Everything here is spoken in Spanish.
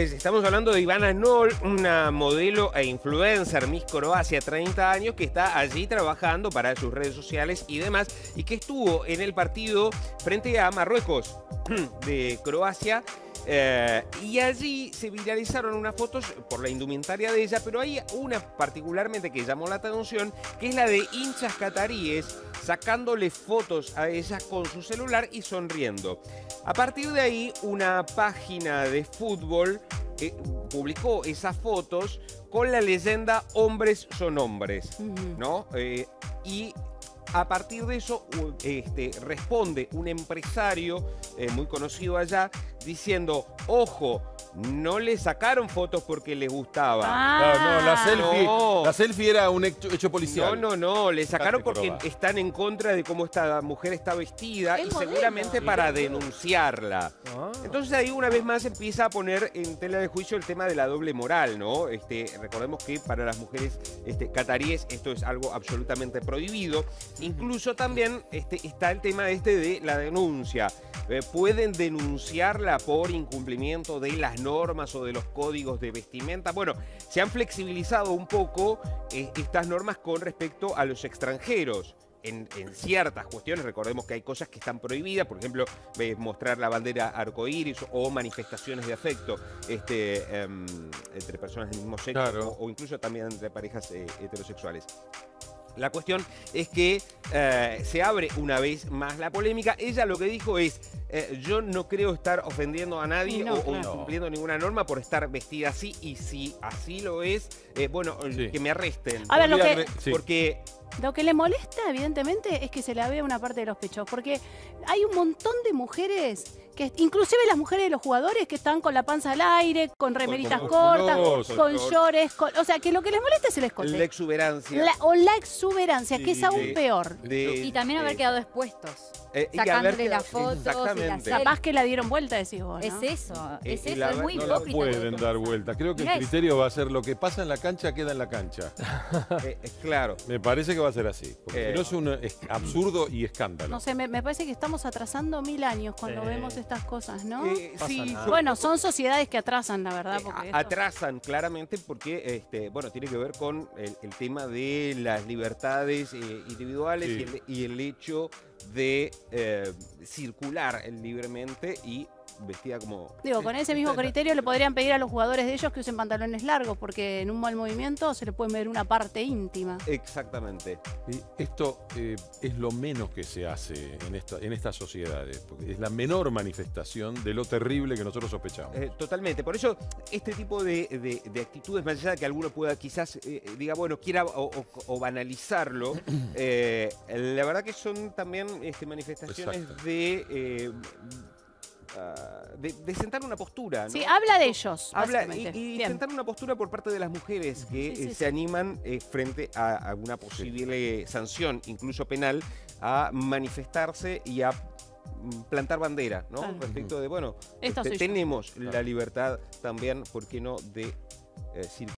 martes. Estamos hablando de Ivana Knoll, una modelo e influencer Miss Croacia, 30 años, que está allí trabajando para sus redes sociales y demás, y que estuvo en el partido frente a Marruecos de Croacia. Y allí se viralizaron unas fotos por la indumentaria de ella, pero hay una particularmente que llamó la atención, que es la de hinchas cataríes sacándole fotos a ella con su celular y sonriendo. A partir de ahí, una página de fútbol publicó esas fotos con la leyenda "Hombres son hombres", ¿no? Y a partir de eso responde un empresario muy conocido allá diciendo: ojo, no le sacaron fotos porque les gustaba. No, la selfie era un hecho policial. No, le sacaron porque están en contra de cómo esta mujer está vestida y seguramente para denunciarla. Entonces ahí una vez más empieza a poner en tela de juicio el tema de la doble moral, ¿no? Recordemos que para las mujeres cataríes esto es algo absolutamente prohibido. Incluso también está el tema de la denuncia. Pueden denunciarla por incumplimiento de las normas o de los códigos de vestimenta. Bueno, se han flexibilizado un poco estas normas con respecto a los extranjeros. En ciertas cuestiones, recordemos que hay cosas que están prohibidas, por ejemplo, mostrar la bandera arcoíris o manifestaciones de afecto entre personas del mismo sexo, claro, o incluso también entre parejas heterosexuales. La cuestión es que se abre una vez más la polémica. Ella lo que dijo es: yo no creo estar ofendiendo a nadie o incumpliendo ninguna norma por estar vestida así, y si así lo es, bueno, que me arresten. A ver, porque lo que le molesta, evidentemente, es que se la vea una parte de los pechos, porque hay un montón de mujeres, que inclusive las mujeres de los jugadores, que están con la panza al aire, con remeritas cortas, con shorts, o sea, que lo que les molesta es el escote. La exuberancia. La exuberancia, sí, que es aún peor. Y también haber quedado expuestos. Sacándole las fotos. Capaz que la dieron vuelta, decís vos, ¿no? Es eso, es muy hipócrita. No pueden dar vuelta. Creo que el criterio va a ser: lo que pasa en la cancha queda en la cancha. Claro. Me parece que va a ser así. Porque si no, es un absurdo y escándalo. No sé, me parece que estamos atrasando 1000 años cuando vemos estas cosas, ¿no? Sí. Bueno, son sociedades que atrasan, la verdad. Porque atrasan, claramente, porque bueno, tiene que ver con el tema de las libertades individuales, sí, y el hecho de circular libremente y vestida como... Digo, con ese mismo criterio le podrían pedir a los jugadores de ellos que usen pantalones largos, porque en un mal movimiento se le puede ver una parte íntima. Exactamente. Esto es lo menos que se hace en estas sociedades, porque es la menor manifestación de lo terrible que nosotros sospechamos. Totalmente. Por eso, este tipo de actitudes, más allá de que alguno pueda quizás, diga, bueno, quiera o banalizarlo, la verdad que son también manifestaciones de sentar una postura, ¿no? Sí, habla de ellos. Habla y sentar una postura por parte de las mujeres que se animan frente a alguna posible sanción, incluso penal, a manifestarse y a plantar bandera, ¿no? Claro. Respecto de, bueno, tenemos la libertad también, ¿por qué no?, de circular.